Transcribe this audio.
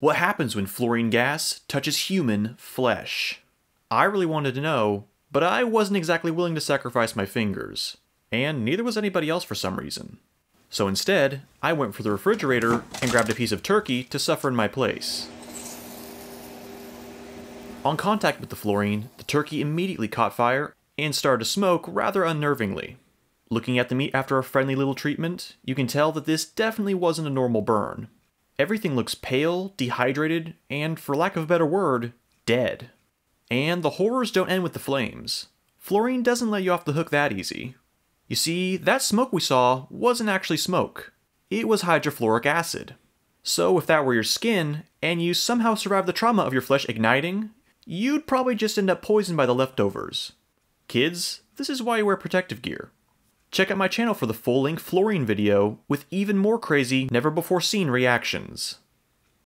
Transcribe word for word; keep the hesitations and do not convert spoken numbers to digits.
What happens when fluorine gas touches human flesh? I really wanted to know, but I wasn't exactly willing to sacrifice my fingers. And neither was anybody else for some reason. So instead, I went for the refrigerator and grabbed a piece of turkey to suffer in my place. On contact with the fluorine, the turkey immediately caught fire and started to smoke rather unnervingly. Looking at the meat after a friendly little treatment, you can tell that this definitely wasn't a normal burn. Everything looks pale, dehydrated, and, for lack of a better word, dead. And the horrors don't end with the flames. Fluorine doesn't let you off the hook that easy. You see, that smoke we saw wasn't actually smoke. It was hydrofluoric acid. So if that were your skin, and you somehow survived the trauma of your flesh igniting, you'd probably just end up poisoned by the leftovers. Kids, this is why you wear protective gear. Check out my channel for the full-length fluorine video with even more crazy, never-before-seen reactions.